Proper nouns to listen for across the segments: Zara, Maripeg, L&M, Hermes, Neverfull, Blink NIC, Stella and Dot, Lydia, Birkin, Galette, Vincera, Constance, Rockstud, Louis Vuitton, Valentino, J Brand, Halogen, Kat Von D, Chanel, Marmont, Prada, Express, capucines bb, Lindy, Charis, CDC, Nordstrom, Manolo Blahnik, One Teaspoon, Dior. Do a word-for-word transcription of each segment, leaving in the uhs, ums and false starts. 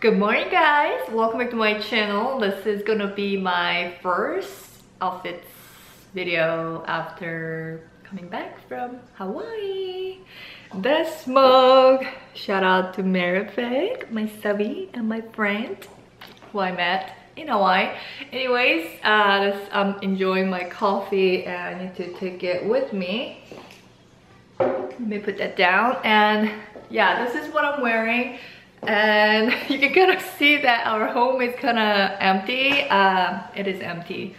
Good morning guys, welcome back to my channel. This is gonna be my first outfits video after coming back from Hawaii. This mug, shout out to Maripeg, my subby and my friend who I met in Hawaii. Anyways, uh, this, I'm enjoying my coffee and I need to take it with me. Let me put that down. And yeah, this is what I'm wearing. And you can kind of see that our home is kind of empty. Uh, it is empty.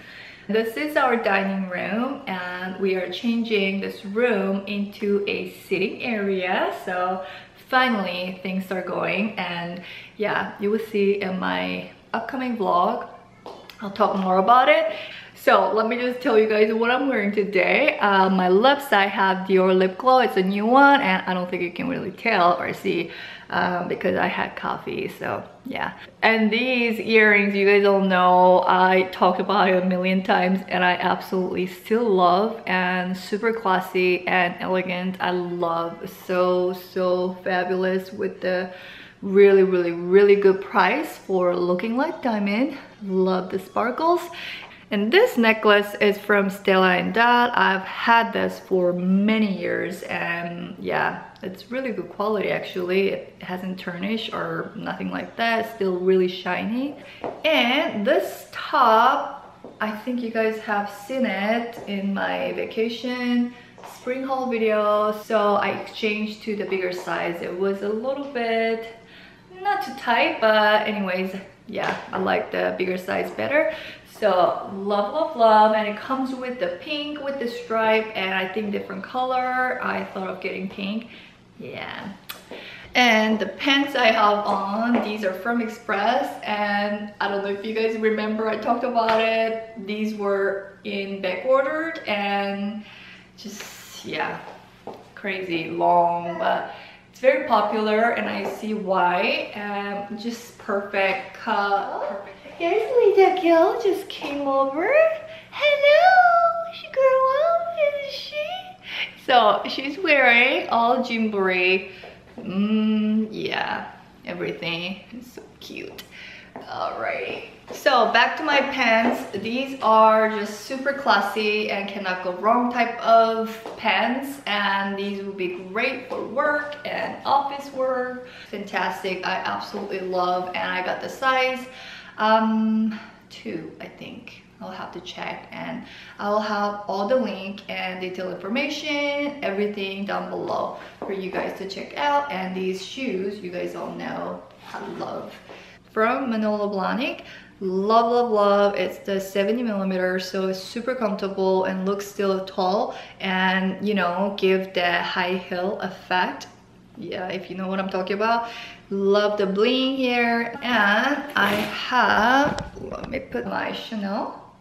This is our dining room and we are changing this room into a sitting area. So finally things are going, and yeah, you will see in my upcoming vlog, I'll talk more about it. So let me just tell you guys what I'm wearing today. Uh, my left side have Dior lip glow. It's a new one and I don't think you can really tell or see um, because I had coffee, so yeah. And these earrings, you guys all know, I talked about it a million times and I absolutely still love, and super classy and elegant. I love, so, so fabulous with the really really really good price for looking like diamond. Love the sparkles. And this necklace is from Stella and Dot. I've had this for many years and yeah, it's really good quality actually. It hasn't tarnished or nothing like that. It's still really shiny. And this top, I think you guys have seen it in my vacation spring haul video. So I exchanged to the bigger size. It was a little bit not too tight, but anyways, yeah, I like the bigger size better. So love love love. And it comes with the pink with the stripe, and I think different color. I thought of getting pink. Yeah. And the pants I have on, these are from Express, and I don't know if you guys remember I talked about it. These were in back ordered and just yeah, crazy long, but it's very popular and I see why. Um, just perfect cut. Perfect. There's Linda Gil just came over. Hello, she grew up, isn't she? So she's wearing all Gymboree. Mmm, yeah, everything. It's so cute. All right. So back to my pants. These are just super classy and cannot go wrong type of pants. And these will be great for work and office work. Fantastic. I absolutely love. And I got the size um two, I think. I'll have to check, and I'll have all the link and detailed information, everything down below for you guys to check out. And these shoes, you guys all know I love, from Manolo Blahnik. Love love love. It's the seventy millimeter, so it's super comfortable and looks still tall, and you know, give the high heel effect. Yeah, if you know what I'm talking about. Love the bling here. And I have, let me put my Chanel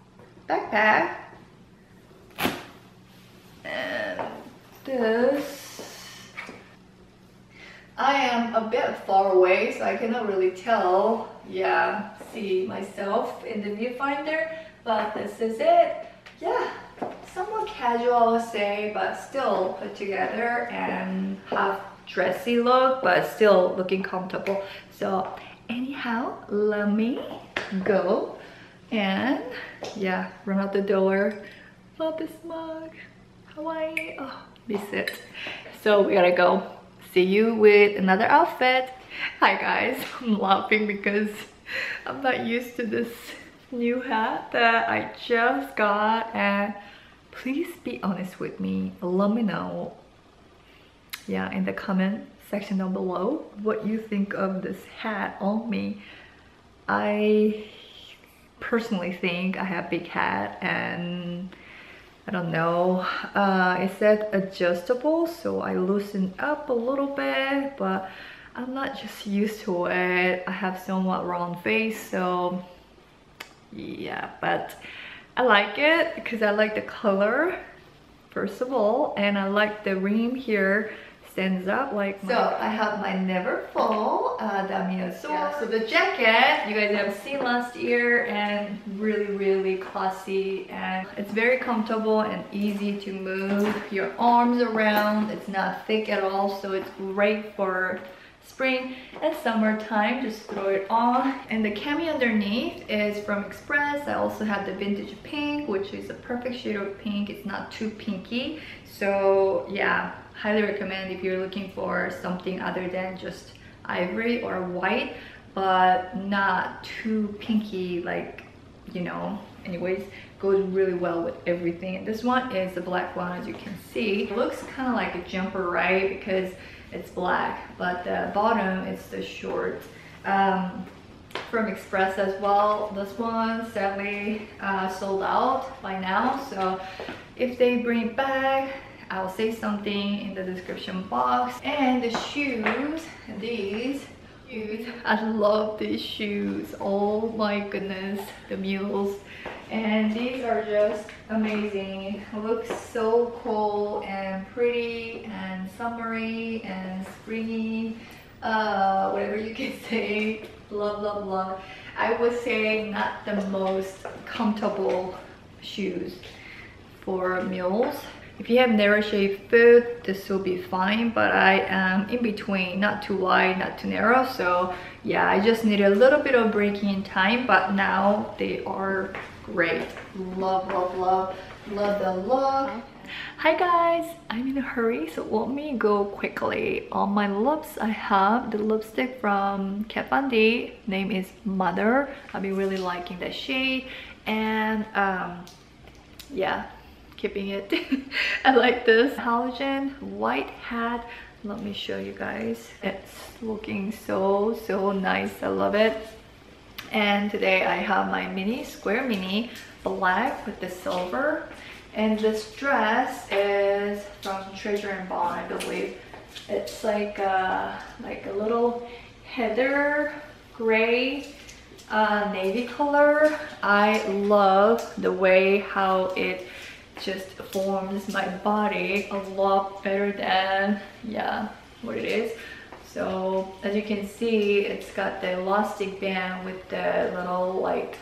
backpack, and this, I am a bit far away so I cannot really tell, yeah, see myself in the viewfinder, but this is it. Yeah, somewhat casual I would say, but still put together and have dressy look, but still looking comfortable. So anyhow, let me go and yeah, run out the door. Love this mug. Hawaii, oh, miss it. So we gotta go. See you with another outfit. Hi guys, I'm laughing because I'm not used to this new hat that I just got, and please be honest with me. Let me know, yeah, in the comment section down below what you think of this hat on me. I personally think I have big hat, and I don't know, uh, it said adjustable, so I loosened up a little bit, but I'm not just used to it. I have somewhat round face, so yeah, but I like it because I like the color first of all, and I like the rim here, stands up like so. My, I have my Neverfull uh, Damier. Yeah. So the jacket you guys have seen last year, and really really classy, and it's very comfortable and easy to move your arms around. It's not thick at all, so it's great for spring and summertime, just throw it on. And the cami underneath is from Express. I also have the vintage pink, which is a perfect shade of pink. It's not too pinky, so yeah, highly recommend if you're looking for something other than just ivory or white, but not too pinky, like, you know. Anyways, goes really well with everything. And this one is the black one, as you can see. It looks kind of like a jumper, right? Because it's black, but the bottom is the short. Um, from Express as well. This one sadly uh, sold out by now, so if they bring it back, I'll say something in the description box. And the shoes, these shoes, I love these shoes. Oh my goodness, the mules. And these are just amazing. Looks so cool and pretty and summery and springy, uh whatever you can say. Love, love, love. I would say not the most comfortable shoes for mules. If you have narrow shaped foot, this will be fine, but I am in between, not too wide, not too narrow. So yeah, I just need a little bit of breaking in time, but now they are great. Love, love, love, love the look. Hi guys, I'm in a hurry, so let me go quickly. On my lips, I have the lipstick from Kat Von D. Name is Mother. I've been really liking that shade, and um, yeah, keeping it. I like this Halogen white hat. Let me show you guys. It's looking so so nice. I love it. And today I have my mini square mini black with the silver. And this dress is from Treasure and Bond, I believe. It's like a, like a little heather gray, uh, navy color. I love the way how it just forms my body a lot better than, yeah, what it is. So as you can see, it's got the elastic band with the little, like,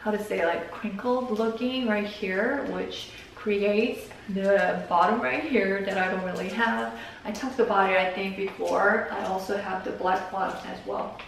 how to say, like crinkled looking right here, which creates the bottom right here that I don't really have. I talked about it, I think, before. I also have the black one as well.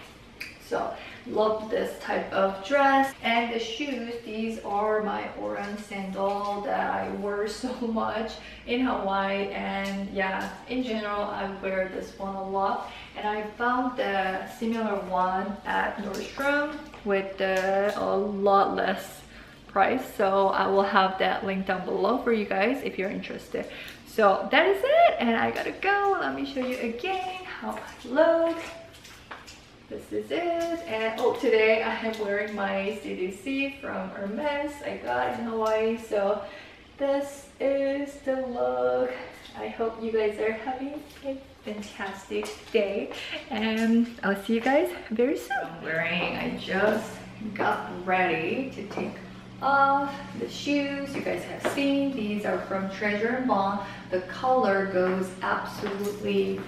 So love this type of dress. And the shoes, these are my orange sandal that I wear so much in Hawaii, and yeah, in general I wear this one a lot. And I found the similar one at Nordstrom with the, a lot less price, so I will have that link down below for you guys if you're interested. So that is it, and I gotta go. Let me show you again how I look. This is it. And oh, today I am wearing my C D C from Hermes I got in Hawaii. So this is the look. I hope you guys are having a fantastic day, and I'll see you guys very soon. I'm wearing, I just got ready to take off the shoes. You guys have seen these are from Treasure and Bond. The color goes absolutely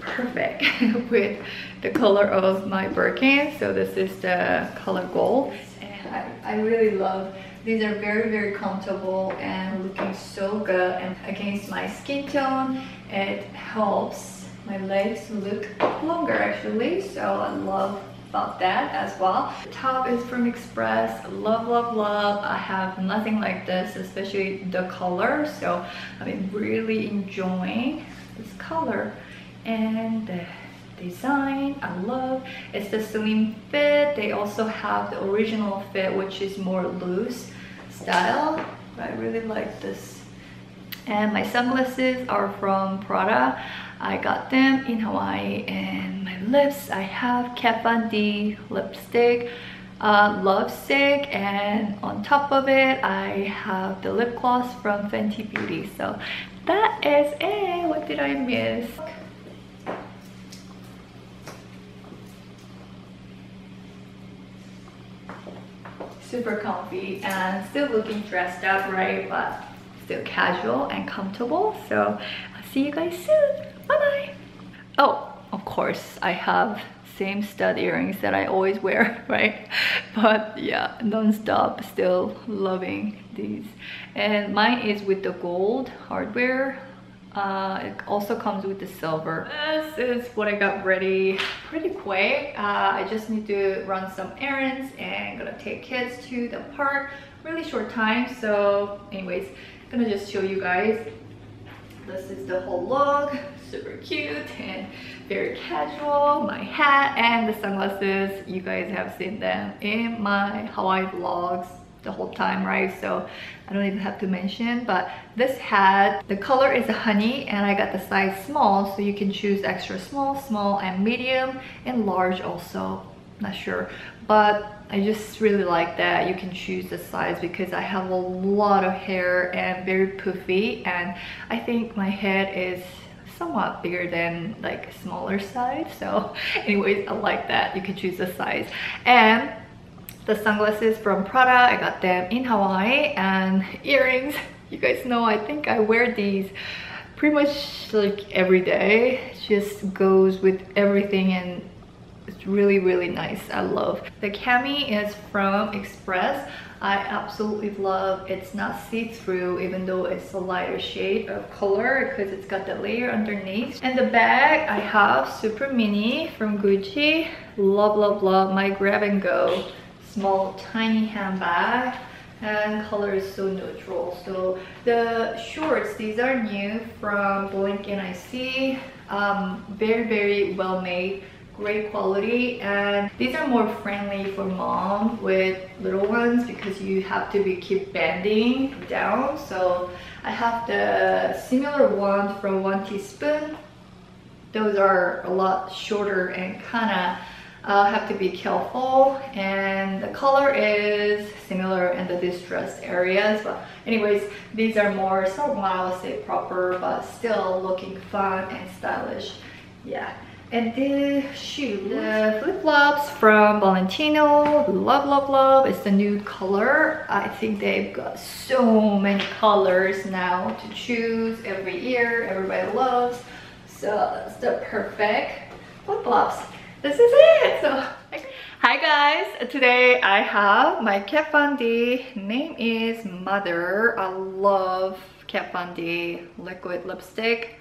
perfect with the color of my Birkin. So this is the color gold, and I, I really love these. Are very very comfortable and looking so good, and against my skin tone it helps my legs look longer actually, so I love about that as well. The top is from Express. Love, love, love. I have nothing like this, especially the color, so I've been really enjoying this color and the design. I love it's the slim fit. They also have the original fit, which is more loose style, but I really like this. And my sunglasses are from Prada. I got them in Hawaii. And my lips, I have Kat Von D lipstick, uh, Lovesick, and on top of it I have the lip gloss from Fenty Beauty. So that is it. What did I miss? Super comfy and still looking dressed up, right? But still casual and comfortable. So I'll see you guys soon. Bye bye. Oh, of course, I have same stud earrings that I always wear, right? But yeah, non-stop, still loving these. And mine is with the gold hardware Uh, it also comes with the silver. This is what I got ready pretty quick. Uh, I just need to run some errands and gonna take kids to the park. Really short time, so anyways, gonna just show you guys. This is the whole look. Super cute and very casual. My hat and the sunglasses. You guys have seen them in my Hawaii vlogs the whole time, right? So I don't even have to mention, but this hat, the color is honey, and I got the size small, so you can choose extra small, small and medium, and large also, not sure, but I just really like that you can choose the size, because I have a lot of hair and very poofy, and I think my head is somewhat bigger than like a smaller size. So anyways, I like that you can choose the size. And the sunglasses from Prada, I got them in Hawaii. And earrings, you guys know I think I wear these pretty much like every day. Just goes with everything, and it's really really nice. I love the cami. Is from Express. I absolutely love it's not see-through, even though it's a lighter shade of color, because it's got the layer underneath. And the bag I have super mini from Gucci. Love love love my grab and go small tiny handbag, and color is so neutral. So the shorts, these are new from Blink N I C. Um, very very well made, great quality, and these are more friendly for mom with little ones, because you have to be keep bending down. So I have the similar one from One Teaspoon. Those are a lot shorter and kinda uh, have to be careful, and the color is similar in the distressed areas. But anyways, these are more somewhat, I'll say, proper, but still looking fun and stylish. Yeah. And the shoe, the flip-flops from Valentino. Love love love it's the nude color. I think they've got so many colors now to choose every year. Everybody loves, so that's the perfect flip-flops. This is it. So hi guys, today I have my Kat Von D. Name is Mother. I love Kat Von D liquid lipstick.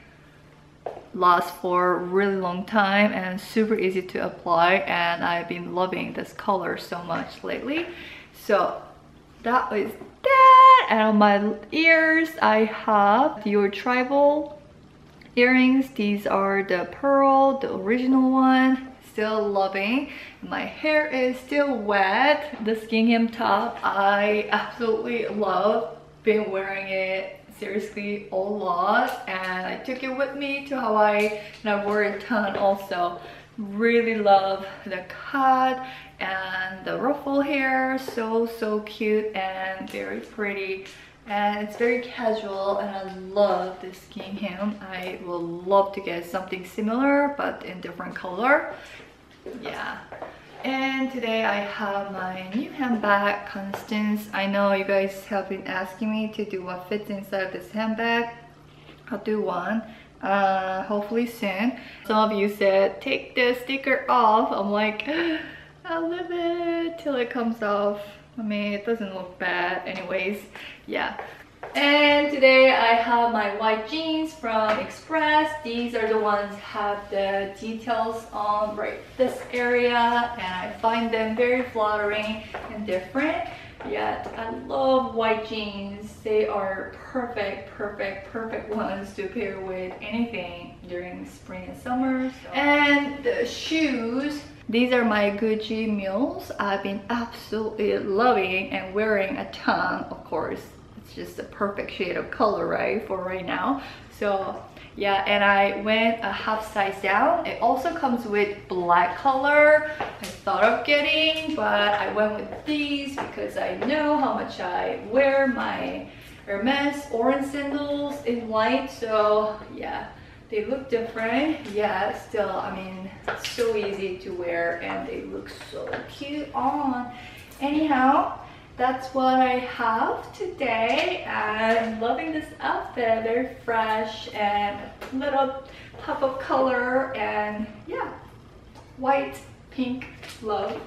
Lasts for a really long time and super easy to apply, and I've been loving this color so much lately. So that is that. And on my ears I have Dior tribal earrings. These are the pearl, the original one. Still loving. My hair is still wet. This gingham top, I absolutely love. Been wearing it seriously all lost, and I took it with me to Hawaii, and I wore a ton also. Really love the cut and the ruffle hair. So so cute and very pretty, and it's very casual, and I love this gingham. I will love to get something similar but in different color. Yeah. And today I have my new handbag, Constance. I know you guys have been asking me to do what fits inside this handbag. I'll do one, uh, hopefully soon. Some of you said, take the sticker off. I'm like, I love it till it comes off. I mean, it doesn't look bad anyways. Yeah. And today I have my white jeans from Express. These are the ones have the details on right this area, and I find them very flattering and different. Yet I love white jeans. They are perfect perfect perfect ones to pair with anything during spring and summer. So. And the shoes, these are my Gucci mules. I've been absolutely loving and wearing a ton. Of course, just the perfect shade of color, right, for right now. So yeah. And I went a half size down. It also comes with black color. I thought of getting, but I went with these because I know how much I wear my Hermes orange sandals in white. So yeah, they look different. Yeah, still, I mean, it's so easy to wear, and they look so cute on. Anyhow, that's what I have today. I'm loving this outfit. Very fresh and a little pop of color, and yeah, white, pink, love.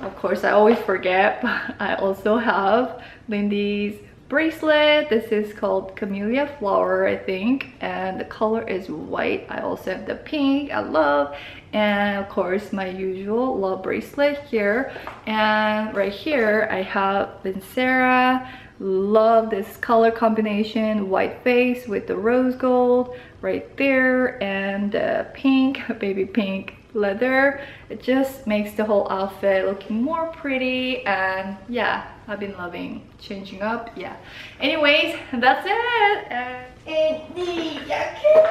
Of course, I always forget, but I also have Lindy's bracelet. This is called Camellia Flower, I think, and the color is white. I also have the pink I love, and of course my usual love bracelet here. And right here I have Vincera. Love this color combination, white face with the rose gold right there, and uh, pink, baby pink leather. It just makes the whole outfit looking more pretty, and yeah, I've been loving changing up. Yeah, anyways, that's it. And it's the jacket.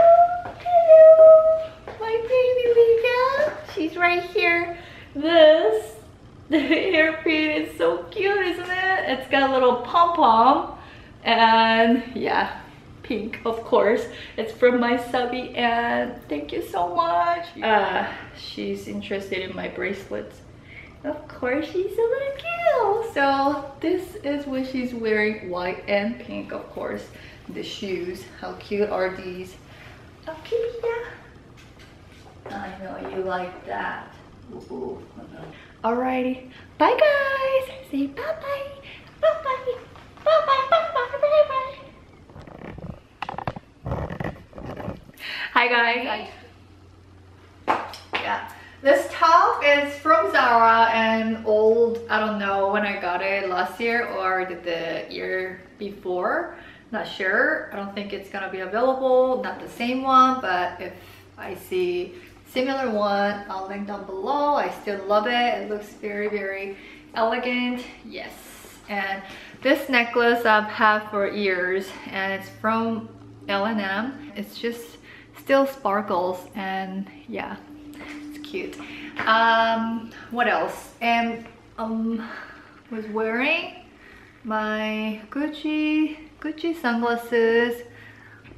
Hello, my baby Lydia, she's right here. This the hairpin is so cute, isn't it? It's got a little pom-pom, and yeah, pink, of course. It's from my subby, and thank you so much. Uh, she's interested in my bracelets. Of course, she's a little cute. So this is what she's wearing, white and pink, of course. The shoes, how cute are these? Okay, yeah. I know you like that. Ooh, okay. Alrighty, bye guys. Say bye bye, bye bye, bye bye, bye bye, bye bye. Hi guys. Hi. Yeah, this top is from Zara and old. I don't know when I got it, last year or the year before. Not sure. I don't think it's gonna be available. Not the same one, but if I see similar one, I'll link down below. I still love it. It looks very, very elegant. Yes. And this necklace I've had for years, and it's from L and M. It's just still sparkles, and yeah, it's cute. Um, what else? And um, was wearing my Gucci Gucci sunglasses.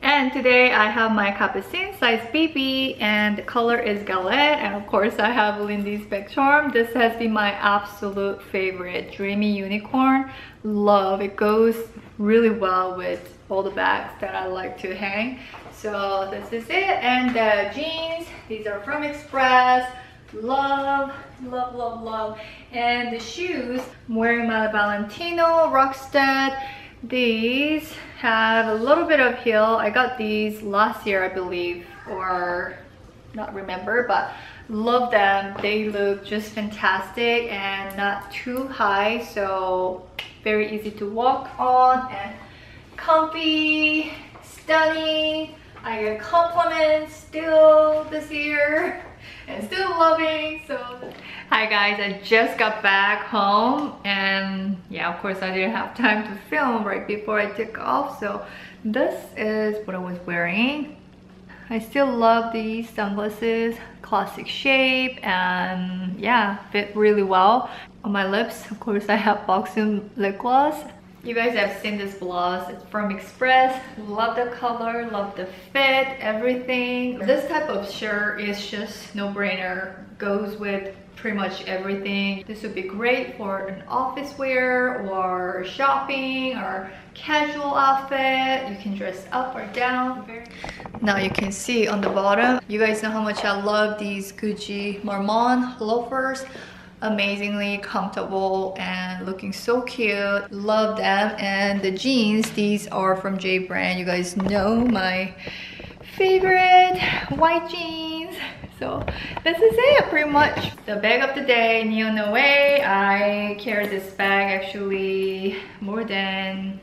And today I have my Capucines size B B, and the color is Galette, and of course I have Lindy's back charm. This has been my absolute favorite, dreamy unicorn. Love it, goes really well with all the bags that I like to hang. So this is it. And the jeans, these are from Express. Love, love, love, love. And the shoes, I'm wearing my Valentino Rockstud. These have a little bit of heel. I got these last year, I believe, or not remember, but love them. They look just fantastic and not too high, so very easy to walk on and comfy, stunning. I get compliments still this year and still loving. So hi guys, I just got back home, and yeah, of course I didn't have time to film right before I took off. So this is what I was wearing. I still love these sunglasses, classic shape, and yeah, fit really well. On my lips, of course, I have Boxum lip gloss. You guys have seen this blouse, it's from Express. Love the color, love the fit, everything. This type of shirt is just no-brainer, goes with pretty much everything. This would be great for an office wear or shopping or casual outfit. You can dress up or down. Now you can see on the bottom, you guys know how much I love these Gucci Marmont loafers. Amazingly comfortable and looking so cute. Love them. And the jeans, these are from J Brand. You guys know my favorite white jeans. So this is it, pretty much. The bag of the day, neon away. I carry this bag actually more than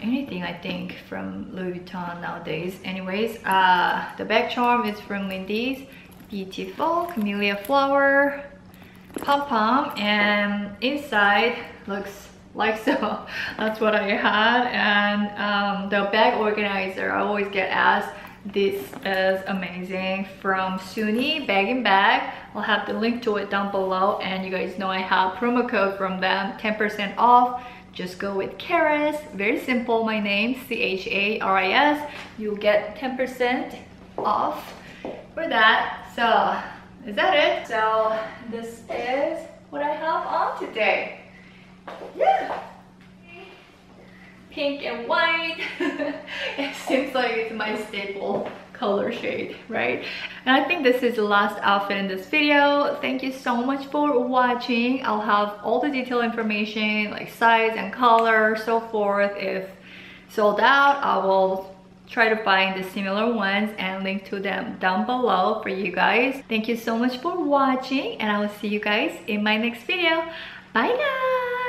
anything, I think, from Louis Vuitton nowadays. Anyways, uh, the bag charm is from Lindy's. Beautiful Camellia Flower pom-pom, and inside looks like so. That's what I had. And um, the bag organizer, I always get asked, this is amazing, from Suni Bag and Bag. I'll have the link to it down below, and you guys know I have promo code from them, ten percent off. Just go with Charis, very simple, my name, C H A R I S. You'll get ten percent off for that. So is that it? So this is what I have on today. Yeah, pink and white. It seems like it's my staple color shade, right? And I think this is the last outfit in this video. Thank you so much for watching. I'll have all the detailed information like size and color, so forth. If sold out, I will try to find the similar ones and link to them down below for you guys. Thank you so much for watching, and I will see you guys in my next video. Bye guys.